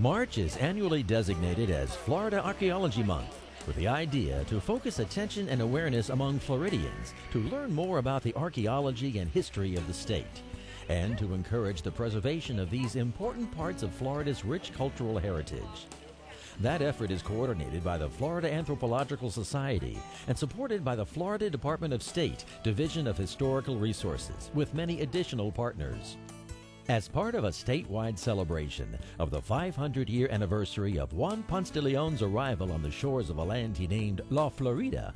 March is annually designated as Florida Archaeology Month, with the idea to focus attention and awareness among Floridians to learn more about the archaeology and history of the state, and to encourage the preservation of these important parts of Florida's rich cultural heritage. That effort is coordinated by the Florida Anthropological Society and supported by the Florida Department of State, Division of Historical Resources, with many additional partners. As part of a statewide celebration of the 500-year anniversary of Juan Ponce de Leon's arrival on the shores of a land he named La Florida,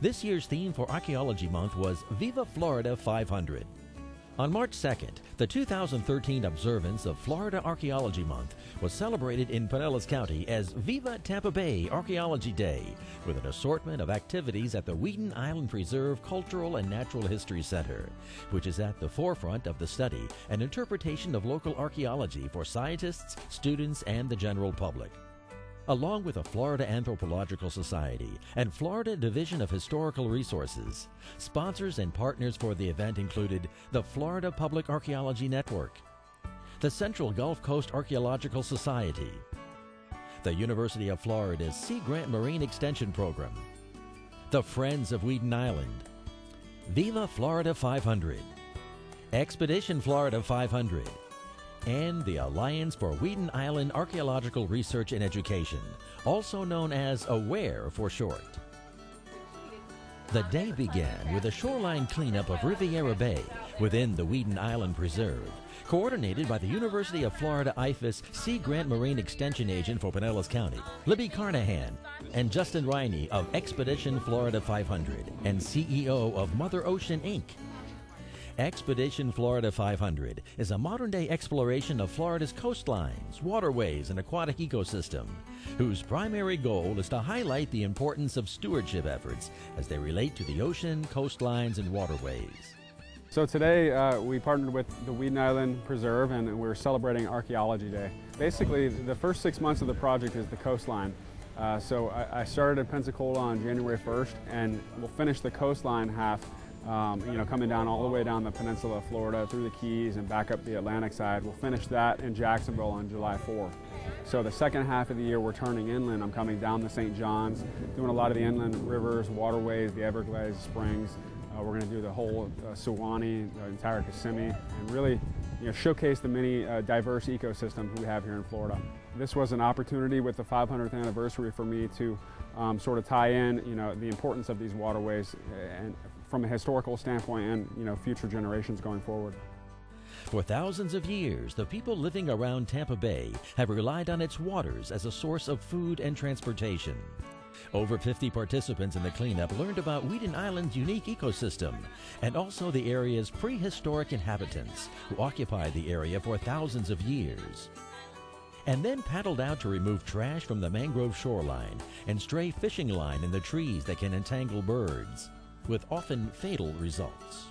this year's theme for Archaeology Month was Viva Florida 500. On March 2nd, the 2013 observance of Florida Archaeology Month was celebrated in Pinellas County as Viva Tampa Bay Archaeology Day, with an assortment of activities at the Weedon Island Preserve Cultural and Natural History Center, which is at the forefront of the study and interpretation of local archaeology for scientists, students, and the general public. Along with the Florida Anthropological Society and Florida Division of Historical Resources, sponsors and partners for the event included the Florida Public Archaeology Network, the Central Gulf Coast Archaeological Society, the University of Florida's Sea Grant Marine Extension Program, the Friends of Weedon Island, Viva Florida 500, Expedition Florida 500, and the Alliance for Weedon Island Archaeological Research and Education, also known as AWARE for short. The day began with a shoreline cleanup of Riviera Bay within the Weedon Island Preserve, coordinated by the University of Florida IFAS Sea Grant Marine Extension Agent for Pinellas County, Libby Carnahan, and Justin Riney of Expedition Florida 500 and CEO of Mother Ocean Inc. Expedition Florida 500 is a modern-day exploration of Florida's coastlines, waterways, and aquatic ecosystem, whose primary goal is to highlight the importance of stewardship efforts as they relate to the ocean, coastlines, and waterways. So today we partnered with the Weedon Island Preserve and we're celebrating Archaeology Day. Basically, the first 6 months of the project is the coastline. So I started at Pensacola on January 1st and we'll finish the coastline half coming down all the way down the peninsula of Florida through the Keys and back up the Atlantic side. We'll finish that in Jacksonville on July 4th. So the second half of the year we're turning inland. I'm coming down the St. Johns, doing a lot of the inland rivers, waterways, the Everglades, Springs. We're going to do the whole Suwannee, the entire Kissimmee, and really showcase the many diverse ecosystems we have here in Florida. This was an opportunity with the 500th anniversary for me to sort of tie in the importance of these waterways and from a historical standpoint and future generations going forward. For thousands of years, the people living around Tampa Bay have relied on its waters as a source of food and transportation. Over 50 participants in the cleanup learned about Weedon Island's unique ecosystem and also the area's prehistoric inhabitants who occupied the area for thousands of years, and then paddled out to remove trash from the mangrove shoreline and stray fishing line in the trees that can entangle birds, with often fatal results.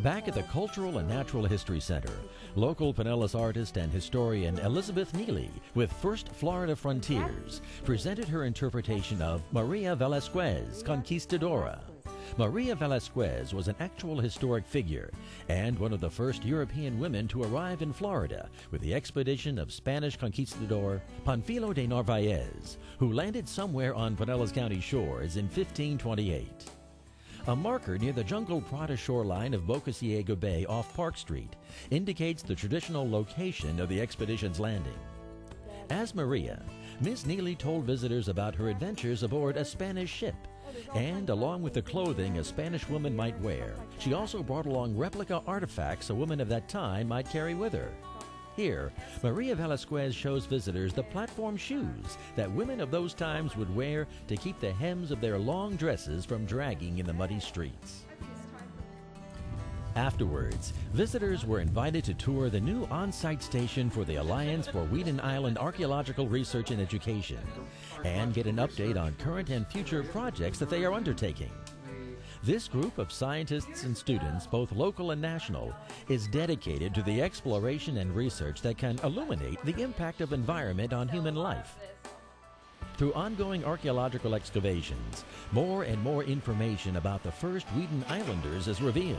Back at the Cultural and Natural History Center, local Pinellas artist and historian Elizabeth Neely with First Florida Frontiers presented her interpretation of Maria Velasquez, Conquistadora. Maria Velasquez was an actual historic figure and one of the first European women to arrive in Florida with the expedition of Spanish conquistador Panfilo de Narvaez, who landed somewhere on Pinellas County shores in 1528. A marker near the Jungle Prada shoreline of Boca Ciega Bay off Park Street indicates the traditional location of the expedition's landing. As Maria, Ms. Neely told visitors about her adventures aboard a Spanish ship, and along with the clothing a Spanish woman might wear, she also brought along replica artifacts a woman of that time might carry with her. Here, Maria Velasquez shows visitors the platform shoes that women of those times would wear to keep the hems of their long dresses from dragging in the muddy streets. Afterwards, visitors were invited to tour the new on-site station for the Alliance for Weedon Island Archaeological Research and Education and get an update on current and future projects that they are undertaking. This group of scientists and students, both local and national, is dedicated to the exploration and research that can illuminate the impact of environment on human life. Through ongoing archaeological excavations, more and more information about the first Weedon Islanders is revealed.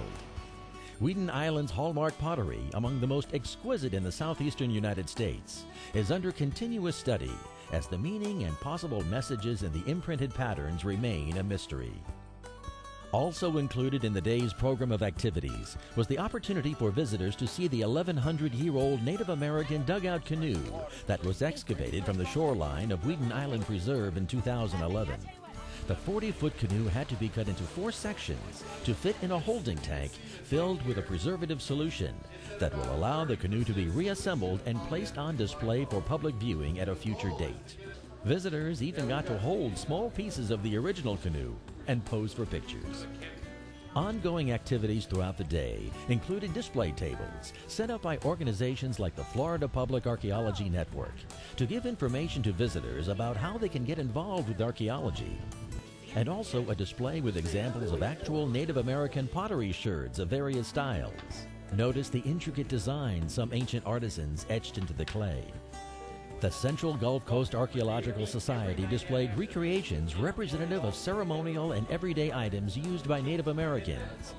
Weedon Island's hallmark pottery, among the most exquisite in the southeastern United States, is under continuous study as the meaning and possible messages in the imprinted patterns remain a mystery. Also included in the day's program of activities was the opportunity for visitors to see the 1,100-year-old Native American dugout canoe that was excavated from the shoreline of Weedon Island Preserve in 2011. The 40-foot canoe had to be cut into 4 sections to fit in a holding tank filled with a preservative solution that will allow the canoe to be reassembled and placed on display for public viewing at a future date. Visitors even got to hold small pieces of the original canoe and pose for pictures. Ongoing activities throughout the day included display tables set up by organizations like the Florida Public Archaeology Network to give information to visitors about how they can get involved with archaeology, and also a display with examples of actual Native American pottery sherds of various styles. Notice the intricate designs some ancient artisans etched into the clay. The Central Gulf Coast Archaeological Society displayed recreations representative of ceremonial and everyday items used by Native Americans.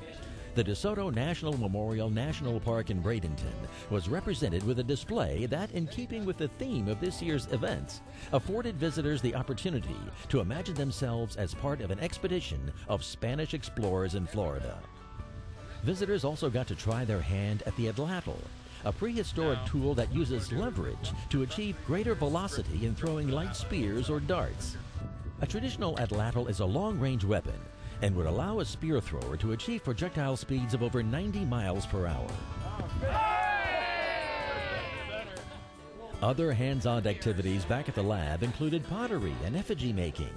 The DeSoto National Memorial National Park in Bradenton was represented with a display that, in keeping with the theme of this year's events, afforded visitors the opportunity to imagine themselves as part of an expedition of Spanish explorers in Florida. Visitors also got to try their hand at the atlatl, a prehistoric tool that uses leverage to achieve greater velocity in throwing light spears or darts. A traditional atlatl is a long-range weapon and would allow a spear thrower to achieve projectile speeds of over 90 miles per hour. Other hands-on activities back at the lab included pottery and effigy making.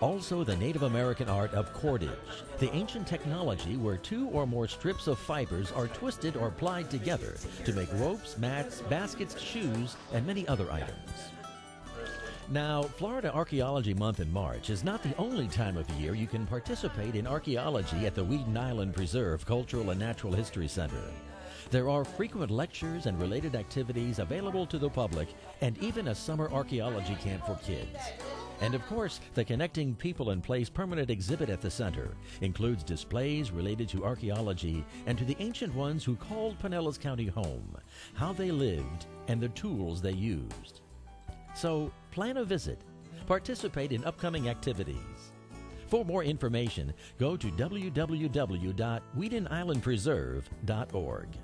Also the Native American art of cordage, the ancient technology where 2 or more strips of fibers are twisted or plied together to make ropes, mats, baskets, shoes, and many other items. Now, Florida Archaeology Month in March is not the only time of year you can participate in archaeology at the Weedon Island Preserve Cultural and Natural History Center. There are frequent lectures and related activities available to the public, and even a summer archaeology camp for kids. And of course, the Connecting People and Place permanent exhibit at the center includes displays related to archaeology and to the ancient ones who called Pinellas County home, how they lived, and the tools they used. So, plan a visit. Participate in upcoming activities. For more information, go to www.weedonislandpreserve.org.